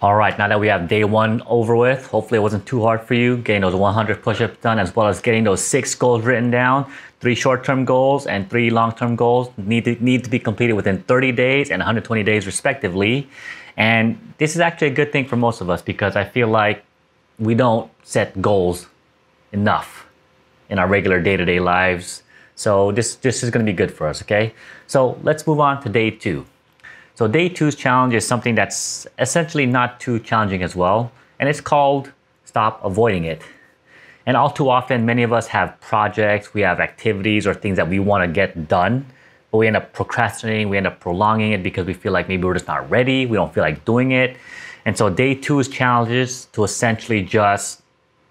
All right, now that we have day one over with, hopefully it wasn't too hard for you getting those 100 push-ups done, as well as getting those 6 goals written down, 3 short-term goals and 3 long-term goals need to be completed within 30 days and 120 days respectively. And this is actually a good thing for most of us, because I feel like we don't set goals enough in our regular day-to-day lives. So this is gonna be good for us, okay? So let's move on to day two. So day two's challenge is something that's essentially not too challenging as well, and it's called Stop Avoiding It. And all too often, many of us have projects, we have activities or things that we want to get done, but we end up procrastinating, we end up prolonging it because we feel like maybe we're just not ready, we don't feel like doing it. And so day two's challenge is to essentially just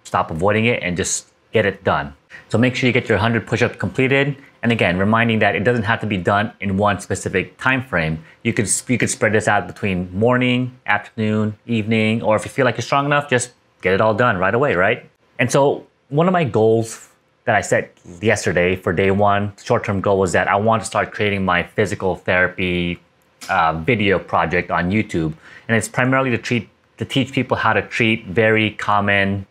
stop avoiding it and just get it done. So make sure you get your 100 push-ups completed. And again, reminding that it doesn't have to be done in one specific time frame. You could spread this out between morning, afternoon, evening, or if you feel like you're strong enough, just get it all done right away, right? And so one of my goals that I set yesterday for day one, short-term goal, was that I want to start creating my physical therapy video project on YouTube. And it's primarily to teach people how to treat very common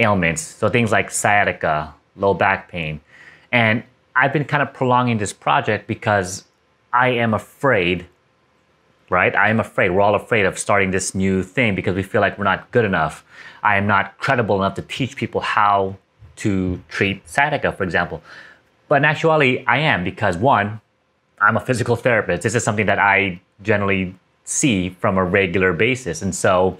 ailments. So things like sciatica, low back pain. And I've been kind of prolonging this project because I am afraid, right? I am afraid. We're all afraid of starting this new thing because we feel like we're not good enough. I am not credible enough to teach people how to treat sciatica, for example. But in actuality, I am, because one, I'm a physical therapist. This is something that I generally see from a regular basis. And so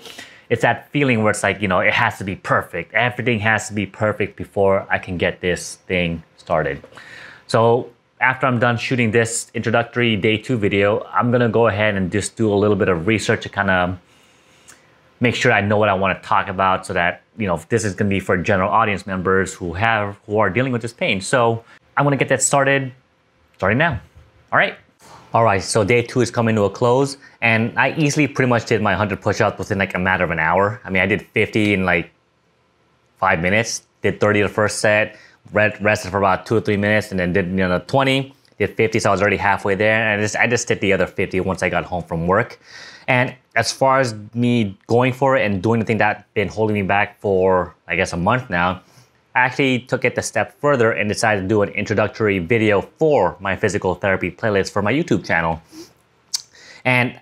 it's that feeling where it's like, you know, it has to be perfect. Everything has to be perfect before I can get this thing started. So after I'm done shooting this introductory day two video, I'm gonna go ahead and just do a little bit of research to kind of make sure I know what I want to talk about, so that, you know, if this is gonna be for general audience members who are dealing with this pain. So I'm gonna get that started, starting now. All right. All right, so day two is coming to a close, and I easily pretty much did my 100 push-ups within like a matter of an hour. I mean, I did 50 in like 5 minutes, did 30 the first set, rested for about 2 or 3 minutes, and then did, you know, 20, did 50, so I was already halfway there, and I just did the other 50 once I got home from work. And as far as me going for it and doing the thing that's been holding me back for, I guess, a month now, I actually took it a step further and decided to do an introductory video for my physical therapy playlist for my YouTube channel. And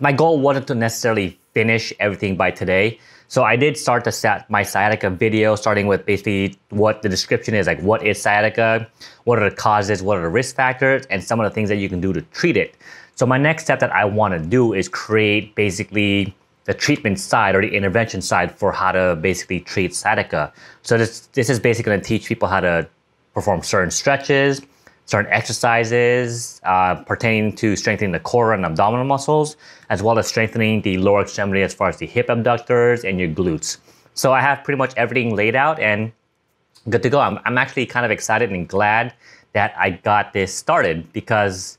my goal wasn't to necessarily finish everything by today. So I did start my sciatica video, starting with basically what the description is, like what is sciatica, what are the causes, what are the risk factors, and some of the things that you can do to treat it. So my next step that I want to do is create basically the treatment side or the intervention side for how to basically treat sciatica. So this is basically going to teach people how to perform certain stretches, certain exercises pertaining to strengthening the core and abdominal muscles, as well as strengthening the lower extremity as far as the hip abductors and your glutes. So I have pretty much everything laid out and good to go. I'm actually kind of excited and glad that I got this started, because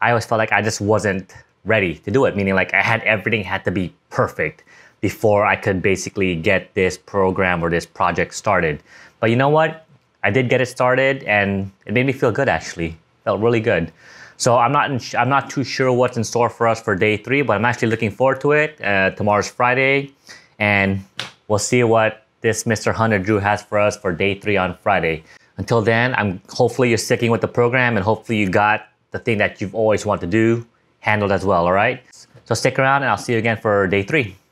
I always felt like I just wasn't ready to do it, meaning like everything had to be perfect before I could basically get this program or this project started. But you know what? I did get it started, and it made me feel good, actually. Felt really good. So I'm not too sure what's in store for us for day three, but I'm actually looking forward to it. Tomorrow's Friday, and we'll see what this Mr. Hunter Drew has for us for day three on Friday. Until then, hopefully you're sticking with the program, and hopefully you got the thing that you've always wanted to do handled as well, all right? So stick around, and I'll see you again for day three.